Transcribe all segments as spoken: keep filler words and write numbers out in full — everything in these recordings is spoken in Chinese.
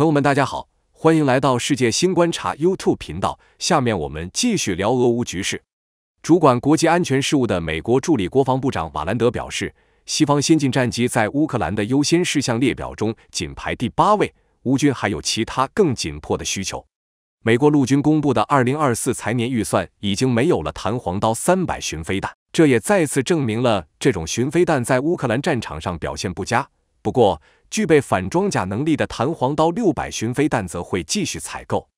朋友们，大家好，欢迎来到世界新观察 YouTube 频道。下面我们继续聊俄乌局势。主管国际安全事务的美国助理国防部长瓦兰德表示，西方先进战机在乌克兰的优先事项列表中仅排第八位，乌军还有其他更紧迫的需求。美国陆军公布的二零二四财年预算已经没有了弹簧刀三百巡飞弹，这也再次证明了这种巡飞弹在乌克兰战场上表现不佳。不过，具备反装甲能力的弹簧刀六百巡飞弹则会继续采购。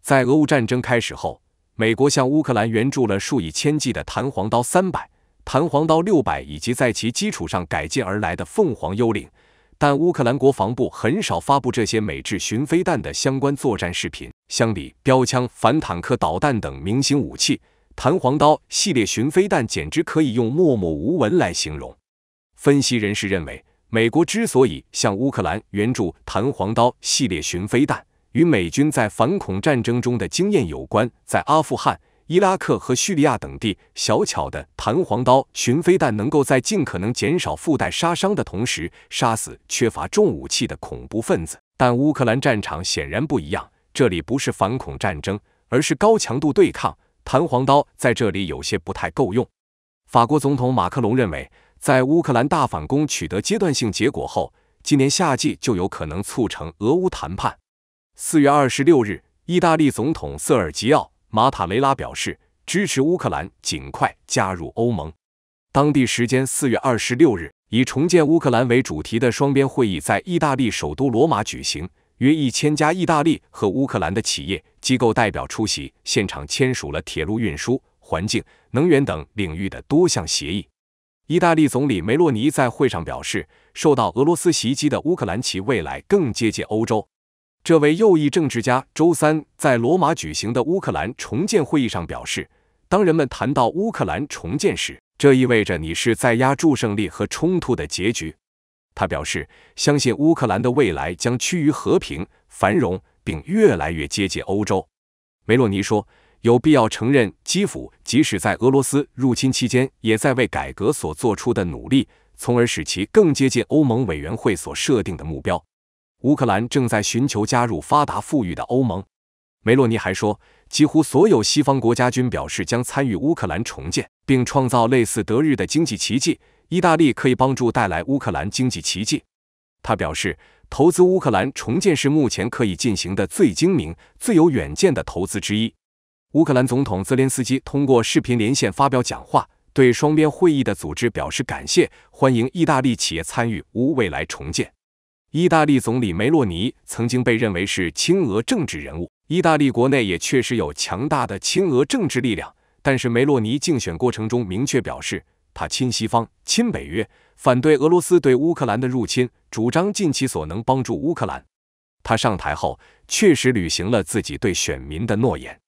在俄乌战争开始后，美国向乌克兰援助了数以千计的弹簧刀三百、弹簧刀六百以及在其基础上改进而来的凤凰幽灵，但乌克兰国防部很少发布这些美制巡飞弹的相关作战视频。相比标枪、反坦克导弹等明星武器，弹簧刀系列巡飞弹简直可以用默默无闻来形容。分析人士认为，美国之所以向乌克兰援助弹簧刀系列巡飞弹，与美军在反恐战争中的经验有关。在阿富汗、伊拉克和叙利亚等地，小巧的弹簧刀巡飞弹能够在尽可能减少附带杀伤的同时，杀死缺乏重武器的恐怖分子。但乌克兰战场显然不一样，这里不是反恐战争，而是高强度对抗。弹簧刀在这里有些不太够用。法国总统马克龙认为，在乌克兰大反攻取得阶段性结果后，今年夏季就有可能促成俄乌谈判。四月二十六日，意大利总统瑟尔吉奥·马塔雷拉表示支持乌克兰尽快加入欧盟。当地时间四月二十六日，以重建乌克兰为主题的双边会议在意大利首都罗马举行，约一千家意大利和乌克兰的企业机构代表出席，现场签署了铁路运输、环境、能源等领域的多项协议。意大利总理梅洛尼在会上表示，受到俄罗斯袭击的乌克兰其未来更接近欧洲。这位右翼政治家周三在罗马举行的乌克兰重建会议上表示，当人们谈到乌克兰重建时，这意味着你是在押注胜利和冲突的结局。他表示，相信乌克兰的未来将趋于和平、繁荣，并越来越接近欧洲。梅洛尼说，有必要承认基辅即使在俄罗斯入侵期间也在为改革所做出的努力，从而使其更接近欧盟委员会所设定的目标。乌克兰正在寻求加入发达富裕的欧盟。梅洛尼还说，几乎所有西方国家均表示将参与乌克兰重建，并创造类似德日的经济奇迹。意大利可以帮助带来乌克兰经济奇迹。他表示，投资乌克兰重建是目前可以进行的最精明、最有远见的投资之一。乌克兰总统泽连斯基通过视频连线发表讲话，对双边会议的组织表示感谢，欢迎意大利企业参与乌未来重建。意大利总理梅洛尼曾经被认为是亲俄政治人物，意大利国内也确实有强大的亲俄政治力量，但是梅洛尼竞选过程中明确表示，他亲西方、亲北约，反对俄罗斯对乌克兰的入侵，主张尽其所能帮助乌克兰。他上台后确实履行了自己对选民的诺言。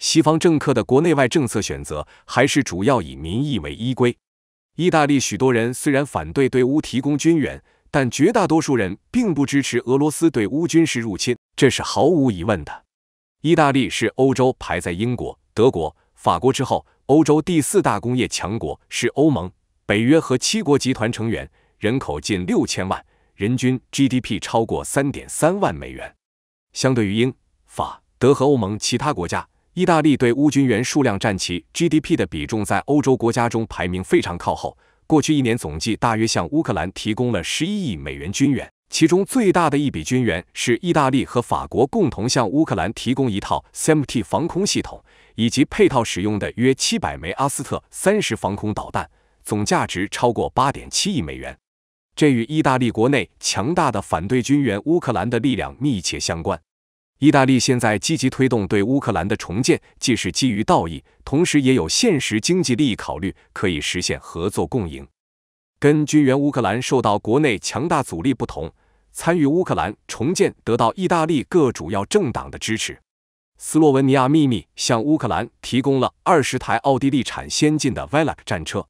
西方政客的国内外政策选择还是主要以民意为依归。意大利许多人虽然反对对乌提供军援，但绝大多数人并不支持俄罗斯对乌军事入侵，这是毫无疑问的。意大利是欧洲排在英国、德国、法国之后欧洲第四大工业强国，是欧盟、北约和七国集团成员，人口近六千万，人均 G D P 超过 三点三万美元。相对于英、法、德和欧盟其他国家，意大利对乌军援数量占其 G D P 的比重在欧洲国家中排名非常靠后。过去一年总计大约向乌克兰提供了十一亿美元军援，其中最大的一笔军援是意大利和法国共同向乌克兰提供一套 S A M T 防空系统，以及配套使用的约七百枚阿斯特三十防空导弹，总价值超过 八点七亿美元。这与意大利国内强大的反对军援乌克兰的力量密切相关。意大利现在积极推动对乌克兰的重建，既是基于道义，同时也有现实经济利益考虑，可以实现合作共赢。跟军援乌克兰受到国内强大阻力不同，参与乌克兰重建得到意大利各主要政党的支持。斯洛文尼亚秘密向乌克兰提供了二十台奥地利产先进的 V E L A C 战车。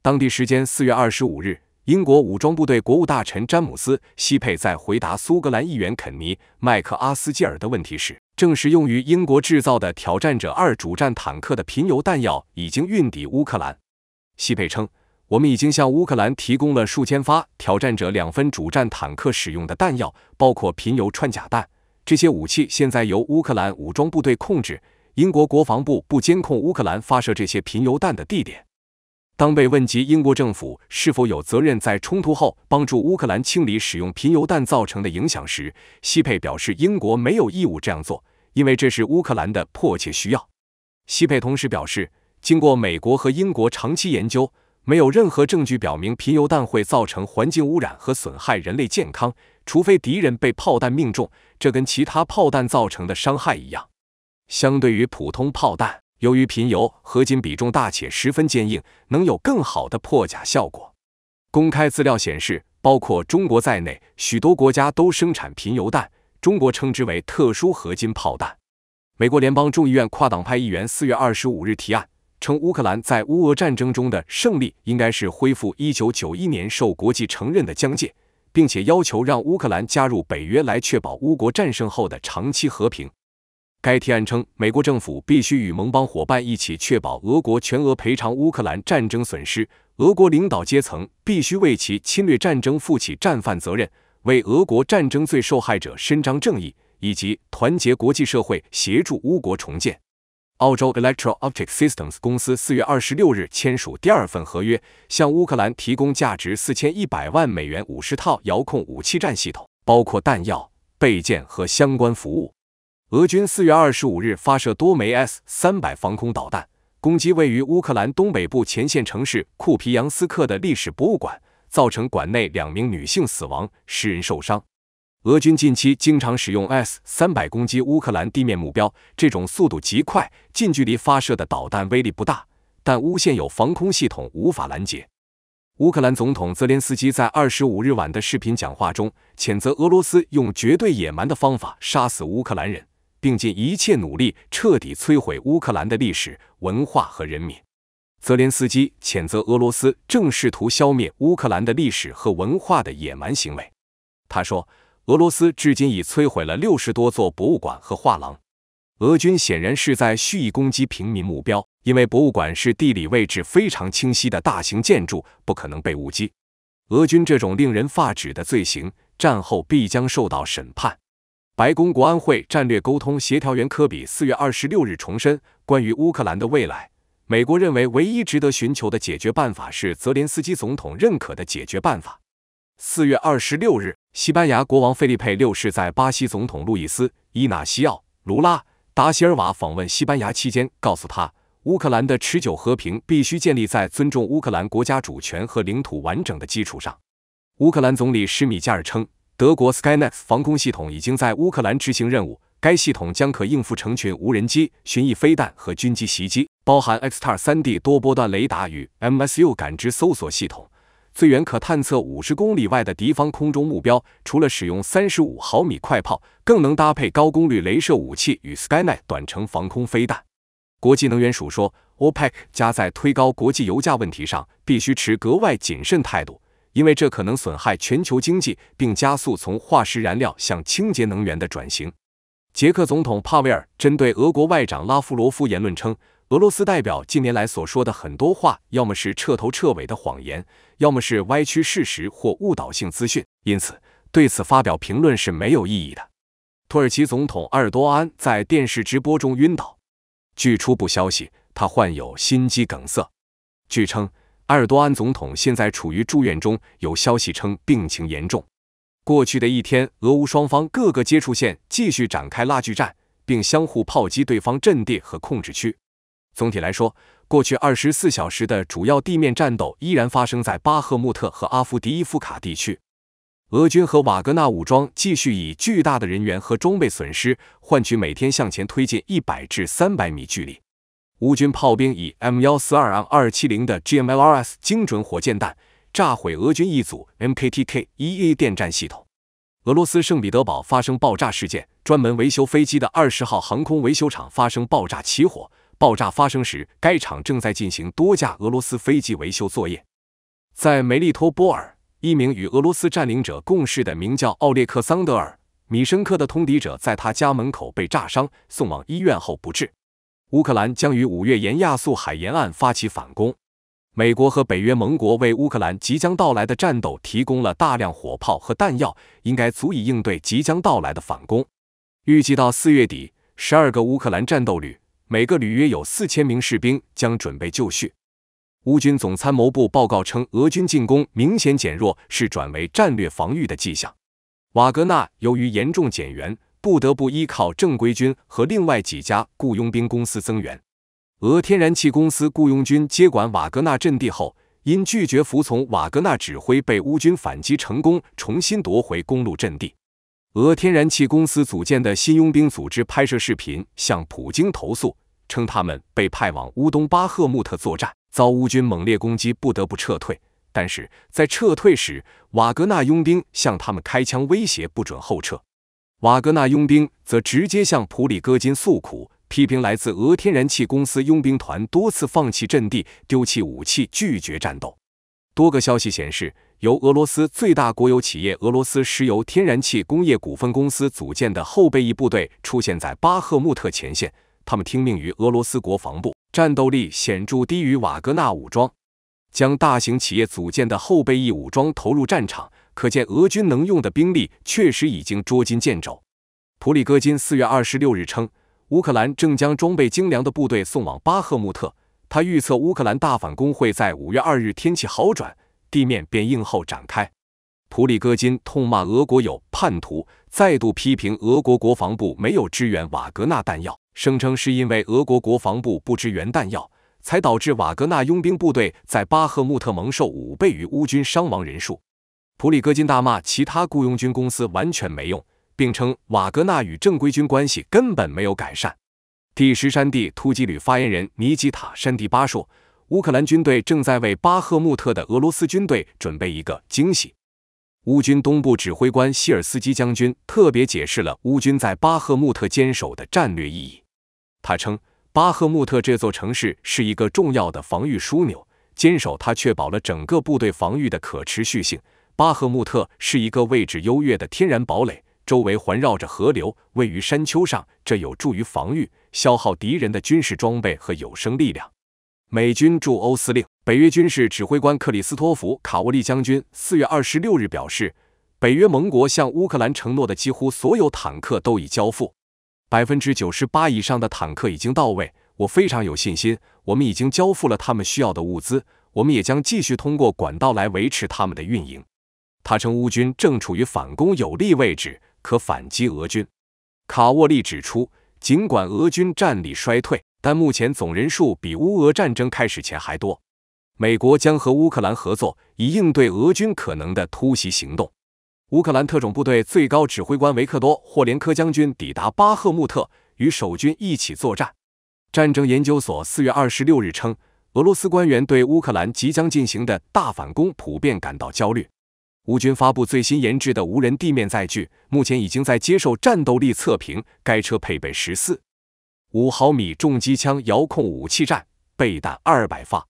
当地时间四月二十五日，英国武装部队国务大臣詹姆斯·西佩在回答苏格兰议员肯尼·麦克阿斯基尔的问题时证实，用于英国制造的挑战者二主战坦克的贫铀弹药已经运抵乌克兰。西佩称，我们已经向乌克兰提供了数千发挑战者两分主战坦克使用的弹药，包括贫铀穿甲弹。这些武器现在由乌克兰武装部队控制。英国国防部不监控乌克兰发射这些贫铀弹的地点。当被问及英国政府是否有责任在冲突后帮助乌克兰清理使用贫铀弹造成的影响时，西佩表示英国没有义务这样做，因为这是乌克兰的迫切需要。西佩同时表示，经过美国和英国长期研究，没有任何证据表明贫铀弹会造成环境污染和损害人类健康，除非敌人被炮弹命中，这跟其他炮弹造成的伤害一样。 相对于普通炮弹，由于贫铀合金比重大且十分坚硬，能有更好的破甲效果。公开资料显示，包括中国在内，许多国家都生产贫铀弹，中国称之为特殊合金炮弹。美国联邦众议院跨党派议员四月二十五日提案称，乌克兰在乌俄战争中的胜利应该是恢复一九九一年受国际承认的疆界，并且要求让乌克兰加入北约来确保乌国战胜后的长期和平。 该提案称，美国政府必须与盟邦伙伴一起确保俄国全额赔偿乌克兰战争损失。俄国领导阶层必须为其侵略战争负起战犯责任，为俄国战争罪受害者伸张正义，以及团结国际社会协助乌国重建。澳洲 Electro Optic Systems 公司四月二十六日签署第二份合约，向乌克兰提供价值 四千一百万美元五十套遥控武器站系统，包括弹药、备件和相关服务。 俄军四月二十五日发射多枚 S三百防空导弹，攻击位于乌克兰东北部前线城市库皮扬斯克的历史博物馆，造成馆内两名女性死亡，十人受伤。俄军近期经常使用 S三百攻击乌克兰地面目标，这种速度极快、近距离发射的导弹威力不大，但乌现有防空系统无法拦截。 乌克兰总统泽连斯基在二十五日晚的视频讲话中，谴责俄罗斯用绝对野蛮的方法杀死乌克兰人，并尽一切努力彻底摧毁乌克兰的历史、文化和人民。泽连斯基谴责俄罗斯正试图消灭乌克兰的历史和文化的野蛮行为。他说，俄罗斯至今已摧毁了六十多座博物馆和画廊。俄军显然是在蓄意攻击平民目标。 因为博物馆是地理位置非常清晰的大型建筑，不可能被误击。俄军这种令人发指的罪行，战后必将受到审判。白宫国安会战略沟通协调员科比四月二十六日重申，关于乌克兰的未来，美国认为唯一值得寻求的解决办法是泽连斯基总统认可的解决办法。四月二十六日，西班牙国王费利佩六世在巴西总统路易斯·伊纳西奥·卢拉·达席尔瓦访问西班牙期间告诉他。 乌克兰的持久和平必须建立在尊重乌克兰国家主权和领土完整的基础上。乌克兰总理施米加尔称，德国 SkyNet 防空系统已经在乌克兰执行任务，该系统将可应付成群无人机、巡弋飞弹和军机袭击，包含 Xtar 三D 多波段雷达与 M S U 感知搜索系统，最远可探测五十公里外的敌方空中目标。除了使用三十五毫米快炮，更能搭配高功率雷射武器与 SkyNet 短程防空飞弹。 国际能源署说 ，OPEC 加在推高国际油价问题上必须持格外谨慎态度，因为这可能损害全球经济，并加速从化石燃料向清洁能源的转型。捷克总统帕维尔针对俄国外长拉夫罗夫言论称，俄罗斯代表近年来所说的很多话，要么是彻头彻尾的谎言，要么是歪曲事实或误导性资讯，因此对此发表评论是没有意义的。土耳其总统埃尔多安在电视直播中晕倒。 据初步消息，他患有心肌梗塞。据称，埃尔多安总统现在处于住院中，有消息称病情严重。过去的一天，俄乌双方各个接触线继续展开拉锯战，并相互炮击对方阵地和控制区。总体来说，过去二十四小时的主要地面战斗依然发生在巴赫穆特和阿夫迪伊夫卡地区。 俄军和瓦格纳武装继续以巨大的人员和装备损失换取每天向前推进一百至三百米距离。乌军炮兵以 M 一四二 M 二七零的 G M L R S 精准火箭弹炸毁俄军一组 M K T K 一 A 电站系统。俄罗斯圣彼得堡发生爆炸事件，专门维修飞机的二十号航空维修厂发生爆炸起火。爆炸发生时，该厂正在进行多架俄罗斯飞机维修作业。在梅利托波尔。 一名与俄罗斯占领者共事的名叫奥列克桑德尔·米申科的通敌者在他家门口被炸伤，送往医院后不治。乌克兰将于五月沿亚速海沿岸发起反攻。美国和北约盟国为乌克兰即将到来的战斗提供了大量火炮和弹药，应该足以应对即将到来的反攻。预计到四月底， 十二个乌克兰战斗旅，每个旅约有 四千 名士兵将准备就绪。乌军总参谋部报告称，俄军进攻明显减弱，是转为战略防御的迹象。瓦格纳由于严重减员，不得不依靠正规军和另外几家雇佣兵公司增援。俄天然气公司雇佣军接管瓦格纳阵地后，因拒绝服从瓦格纳指挥，被乌军反击成功，重新夺回公路阵地。 俄天然气公司组建的新佣兵组织拍摄视频向普京投诉，称他们被派往乌东巴赫穆特作战，遭乌军猛烈攻击，不得不撤退。但是在撤退时，瓦格纳佣兵向他们开枪威胁，不准后撤。瓦格纳佣兵则直接向普里戈金诉苦，批评来自俄天然气公司佣兵团多次放弃阵地、丢弃武器、拒绝战斗。多个消息显示， 由俄罗斯最大国有企业俄罗斯石油天然气工业股份公司组建的后备役部队出现在巴赫穆特前线，他们听命于俄罗斯国防部，战斗力显著低于瓦格纳武装。将大型企业组建的后备役武装投入战场，可见俄军能用的兵力确实已经捉襟见肘。普里戈金四月二十六日称，乌克兰正将装备精良的部队送往巴赫穆特。他预测乌克兰大反攻会在五月二日天气好转、 地面变硬后展开。普里戈金痛骂俄国有叛徒，再度批评俄国国防部没有支援瓦格纳弹药，声称是因为俄国国防部不支援弹药，才导致瓦格纳佣兵部队在巴赫穆特蒙受五倍于乌军伤亡人数。普里戈金大骂其他雇佣军公司完全没用，并称瓦格纳与正规军关系根本没有改善。第十山地突击旅发言人尼基塔·山迪巴说， 乌克兰军队正在为巴赫穆特的俄罗斯军队准备一个惊喜。乌军东部指挥官希尔斯基将军特别解释了乌军在巴赫穆特坚守的战略意义。他称，巴赫穆特这座城市是一个重要的防御枢纽，坚守它确保了整个部队防御的可持续性。巴赫穆特是一个位置优越的天然堡垒，周围环绕着河流，位于山丘上，这有助于防御，消耗敌人的军事装备和有生力量。 美军驻欧司令、北约军事指挥官克里斯托弗·卡沃利将军四月二十六日表示，北约盟国向乌克兰承诺的几乎所有坦克都已交付， 百分之九十八 以上的坦克已经到位。我非常有信心，我们已经交付了他们需要的物资，我们也将继续通过管道来维持他们的运营。他称乌军正处于反攻有利位置，可反击俄军。卡沃利指出，尽管俄军战力衰退， 但目前总人数比乌俄战争开始前还多。美国将和乌克兰合作，以应对俄军可能的突袭行动。乌克兰特种部队最高指挥官维克多·霍连科将军抵达巴赫穆特，与守军一起作战。战争研究所四月二十六日称，俄罗斯官员对乌克兰即将进行的大反攻普遍感到焦虑。乌军发布最新研制的无人地面载具，目前已经在接受战斗力测评。该车配备十四 五毫米重机枪遥控武器站，备弹二百发。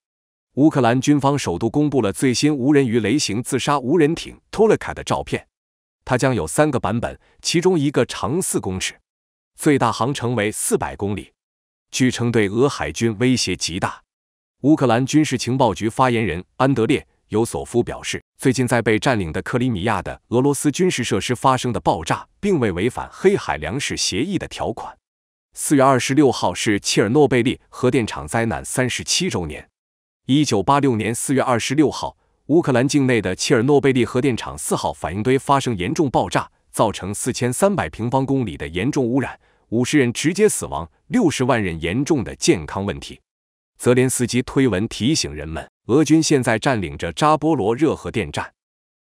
乌克兰军方首度公布了最新无人鱼雷型自杀无人艇 Toloka 的照片，它将有三个版本，其中一个长四公尺，最大航程为四百公里，据称对俄海军威胁极大。乌克兰军事情报局发言人安德烈·尤索夫表示，最近在被占领的克里米亚的俄罗斯军事设施发生的爆炸，并未违反黑海粮食协议的条款。 四月二十六号是切尔诺贝利核电厂灾难三十七周年。一九八六年四月二十六号，乌克兰境内的切尔诺贝利核电厂四号反应堆发生严重爆炸，造成 四千三百平方公里的严重污染， 五十人直接死亡， 六十万人严重的健康问题。泽连斯基推文提醒人们，俄军现在占领着扎波罗热核电站。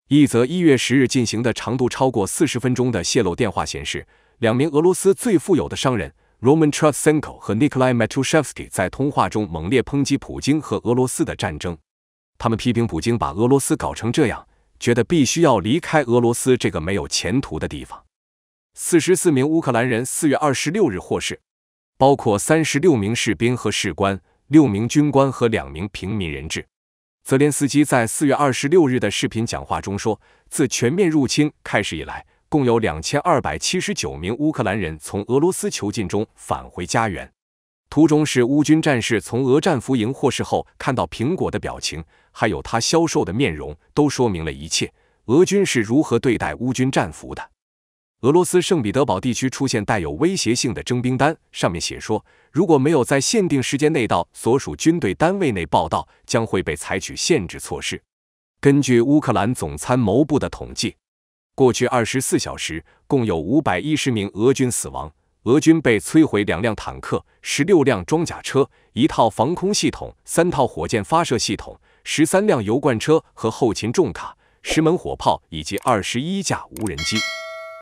一则一月十日进行的长度超过四十分钟的泄露电话显示，两名俄罗斯最富有的商人 Roman Trosenko 和 Nikolai Matyushevsky 在通话中猛烈抨击普京和俄罗斯的战争。他们批评普京把俄罗斯搞成这样，觉得必须要离开俄罗斯这个没有前途的地方。四十四名乌克兰人四月二十六日获释，包括三十六名士兵和士官、六名军官和两名平民人质。泽连斯基在四月二十六日的视频讲话中说，自全面入侵开始以来， 共有 两千二百七十九名乌克兰人从俄罗斯囚禁中返回家园，图中是乌军战士从俄战俘营获释后看到苹果的表情，还有他消瘦的面容，都说明了一切。俄军是如何对待乌军战俘的。俄罗斯圣彼得堡地区出现带有威胁性的征兵单，上面写说，如果没有在限定时间内到所属军队单位内报到，将会被采取限制措施。根据乌克兰总参谋部的统计，过去二十四小时共有五百一十名俄军死亡。俄军被摧毁两辆坦克、十六辆装甲车、一套防空系统、三套火箭发射系统、十三辆油罐车和后勤重卡、十门火炮以及二十一架无人机。